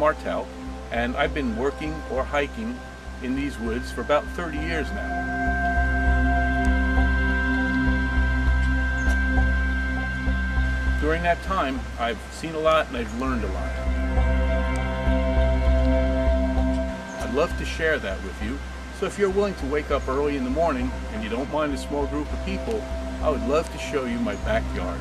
Martell, and I've been working or hiking in these woods for about 30 years now. During that time, I've seen a lot and I've learned a lot. I'd love to share that with you, so if you're willing to wake up early in the morning and you don't mind a small group of people, I would love to show you my backyard.